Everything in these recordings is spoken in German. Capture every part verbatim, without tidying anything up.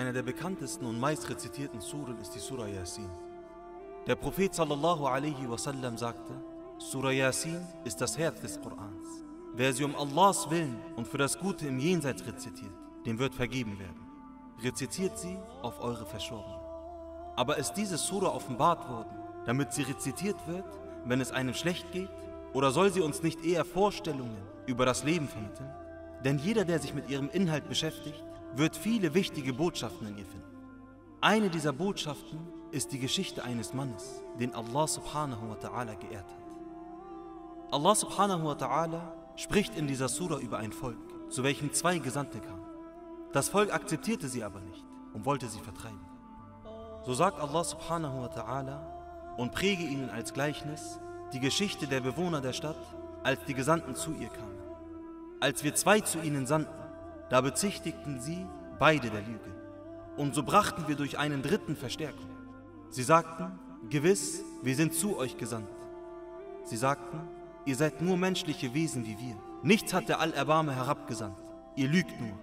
Einer der bekanntesten und meist rezitierten Suren ist die Surah Yasin. Der Prophet Sallallahu Alaihi Wasallam sagte, Surah Yasin ist das Herz des Korans. Wer sie um Allahs Willen und für das Gute im Jenseits rezitiert, dem wird vergeben werden. Rezitiert sie auf eure Verschworenen. Aber ist diese Surah offenbart worden, damit sie rezitiert wird, wenn es einem schlecht geht? Oder soll sie uns nicht eher Vorstellungen über das Leben vermitteln? Denn jeder, der sich mit ihrem Inhalt beschäftigt, wird viele wichtige Botschaften in ihr finden. Eine dieser Botschaften ist die Geschichte eines Mannes, den Allah subhanahu wa ta'ala geehrt hat. Allah subhanahu wa ta'ala spricht in dieser Surah über ein Volk, zu welchem zwei Gesandte kamen. Das Volk akzeptierte sie aber nicht und wollte sie vertreiben. So sagt Allah subhanahu wa ta'ala und präge ihnen als Gleichnis die Geschichte der Bewohner der Stadt, als die Gesandten zu ihr kamen. Als wir zwei zu ihnen sandten, da bezichtigten sie beide der Lüge. Und so brachten wir durch einen dritten Verstärkung. Sie sagten, gewiss, wir sind zu euch gesandt. Sie sagten, ihr seid nur menschliche Wesen wie wir. Nichts hat der Allerbarme herabgesandt. Ihr lügt nur.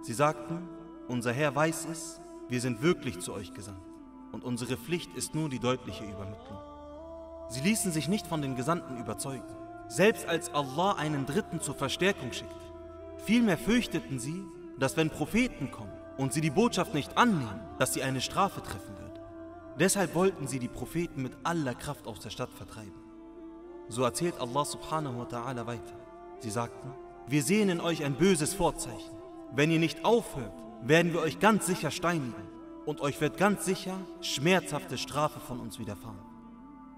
Sie sagten, unser Herr weiß es, wir sind wirklich zu euch gesandt. Und unsere Pflicht ist nur die deutliche Übermittlung. Sie ließen sich nicht von den Gesandten überzeugen, selbst als Allah einen Dritten zur Verstärkung schickte. Vielmehr fürchteten sie, dass wenn Propheten kommen und sie die Botschaft nicht annehmen, dass sie eine Strafe treffen würde. Deshalb wollten sie die Propheten mit aller Kraft aus der Stadt vertreiben. So erzählt Allah subhanahu wa ta'ala weiter. Sie sagten, wir sehen in euch ein böses Vorzeichen. Wenn ihr nicht aufhört, werden wir euch ganz sicher steinigen und euch wird ganz sicher schmerzhafte Strafe von uns widerfahren.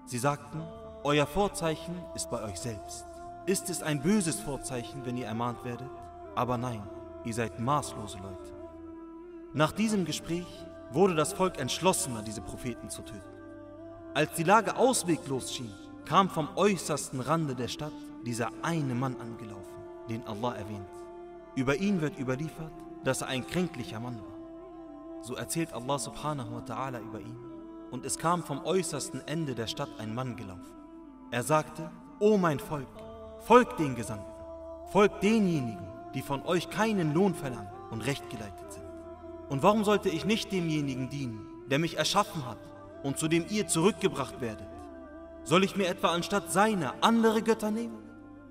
Sie sagten, euer Vorzeichen ist bei euch selbst. Ist es ein böses Vorzeichen, wenn ihr ermahnt werdet? Aber nein, ihr seid maßlose Leute. Nach diesem Gespräch wurde das Volk entschlossener, diese Propheten zu töten. Als die Lage ausweglos schien, kam vom äußersten Rande der Stadt dieser eine Mann angelaufen, den Allah erwähnt. Über ihn wird überliefert, dass er ein kränklicher Mann war. So erzählt Allah subhanahu wa ta'ala über ihn. Und es kam vom äußersten Ende der Stadt ein Mann gelaufen. Er sagte, O mein Volk, folgt den Gesandten, folgt denjenigen, die von euch keinen Lohn verlangen und rechtgeleitet sind. Und warum sollte ich nicht demjenigen dienen, der mich erschaffen hat und zu dem ihr zurückgebracht werdet? Soll ich mir etwa anstatt seiner andere Götter nehmen?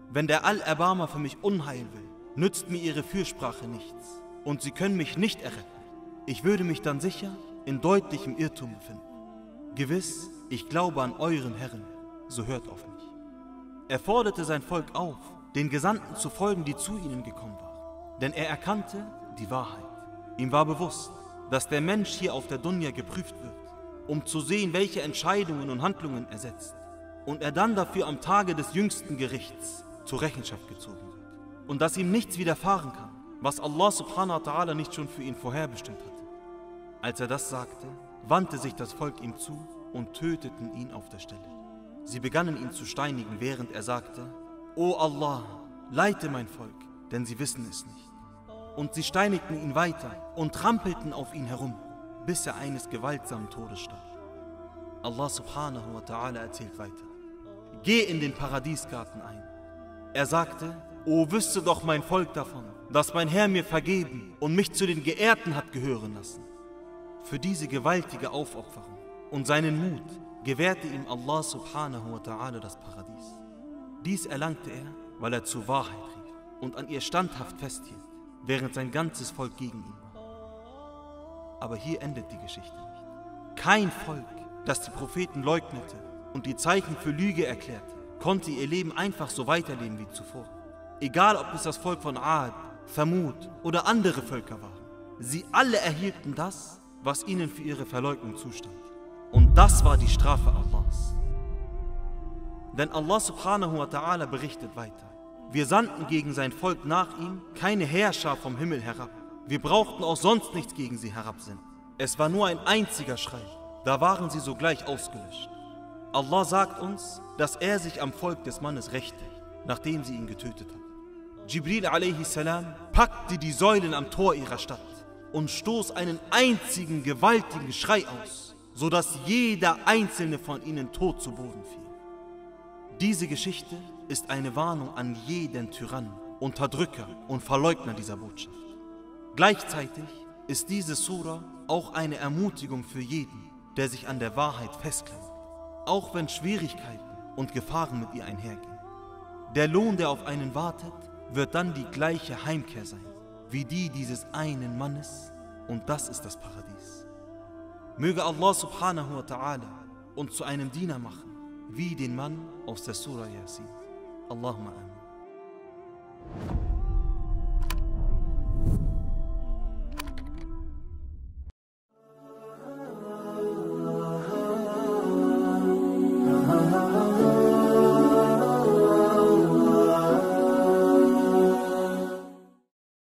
Wenn der Allerbarmer für mich Unheil will, nützt mir ihre Fürsprache nichts und sie können mich nicht erretten. Ich würde mich dann sicher in deutlichem Irrtum befinden. Gewiss, ich glaube an euren Herren, so hört auf mich. Er forderte sein Volk auf, den Gesandten zu folgen, die zu ihnen gekommen waren. Denn er erkannte die Wahrheit. Ihm war bewusst, dass der Mensch hier auf der Dunya geprüft wird, um zu sehen, welche Entscheidungen und Handlungen er setzt. Und er dann dafür am Tage des jüngsten Gerichts zur Rechenschaft gezogen wird. Und dass ihm nichts widerfahren kann, was Allah subhanahu wa ta'ala nicht schon für ihn vorherbestimmt hatte. Als er das sagte, wandte sich das Volk ihm zu und töteten ihn auf der Stelle. Sie begannen ihn zu steinigen, während er sagte, O Allah, leite mein Volk, denn sie wissen es nicht. Und sie steinigten ihn weiter und trampelten auf ihn herum, bis er eines gewaltsamen Todes starb. Allah subhanahu wa ta'ala erzählt weiter, geh in den Paradiesgarten ein. Er sagte, O wüsste doch mein Volk davon, dass mein Herr mir vergeben und mich zu den Geehrten hat gehören lassen. Für diese gewaltige Aufopferung und seinen Mut gewährte ihm Allah subhanahu wa ta'ala das Paradies. Dies erlangte er, weil er zur Wahrheit rief und an ihr standhaft festhielt, während sein ganzes Volk gegen ihn war. Aber hier endet die Geschichte nicht. Kein Volk, das die Propheten leugnete und die Zeichen für Lüge erklärte, konnte ihr Leben einfach so weiterleben wie zuvor. Egal, ob es das Volk von Aad, Thamud oder andere Völker waren, sie alle erhielten das, was ihnen für ihre Verleugnung zustand. Und das war die Strafe Allahs. Denn Allah subhanahu wa ta'ala berichtet weiter. Wir sandten gegen sein Volk nach ihm keine Herrscher vom Himmel herab. Wir brauchten auch sonst nichts gegen sie herabsenden. Es war nur ein einziger Schrei. Da waren sie sogleich ausgelöscht. Allah sagt uns, dass er sich am Volk des Mannes rächte, nachdem sie ihn getötet hat. Jibril alaihi salam packte die Säulen am Tor ihrer Stadt und stoß einen einzigen gewaltigen Schrei aus, sodass jeder einzelne von ihnen tot zu Boden fiel. Diese Geschichte ist eine Warnung an jeden Tyrannen, Unterdrücker und Verleugner dieser Botschaft. Gleichzeitig ist diese Surah auch eine Ermutigung für jeden, der sich an der Wahrheit festklemmt, auch wenn Schwierigkeiten und Gefahren mit ihr einhergehen. Der Lohn, der auf einen wartet, wird dann die gleiche Heimkehr sein, wie die dieses einen Mannes, und das ist das Paradies. Möge Allah subhanahu wa ta'ala uns zu einem Diener machen, wie den Mann aus der Surah Yasin. Allahumma amin.